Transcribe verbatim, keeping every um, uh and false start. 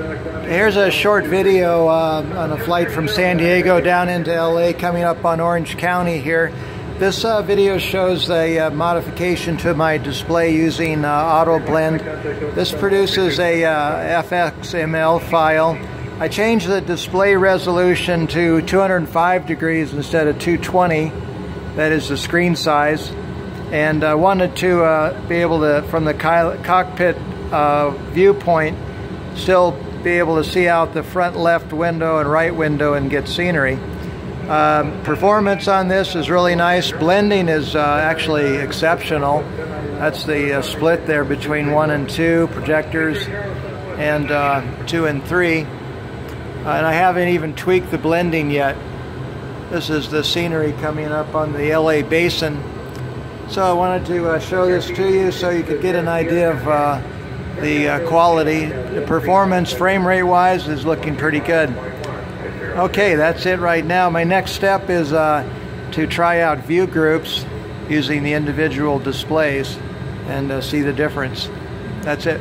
Here's a short video uh, on a flight from San Diego down into L A coming up on Orange County here. This uh, video shows a uh, modification to my display using uh, AutoBlend. This produces a uh, F X M L file. I changed the display resolution to two hundred five degrees instead of two twenty. That is the screen size. And I wanted to uh, be able to, from the cockpit uh, viewpoint, still be able to see out the front left window and right window and get scenery. Um, performance on this is really nice. Blending is uh, actually exceptional. That's the uh, split there between one and two projectors and uh, two and three. Uh, and I haven't even tweaked the blending yet. This is the scenery coming up on the L A Basin. So I wanted to uh, show this to you so you could get an idea of uh, the uh, quality. The performance frame rate wise is looking pretty good. Okay, that's it right now. My next step is uh, to try out view groups using the individual displays and uh, see the difference. That's it.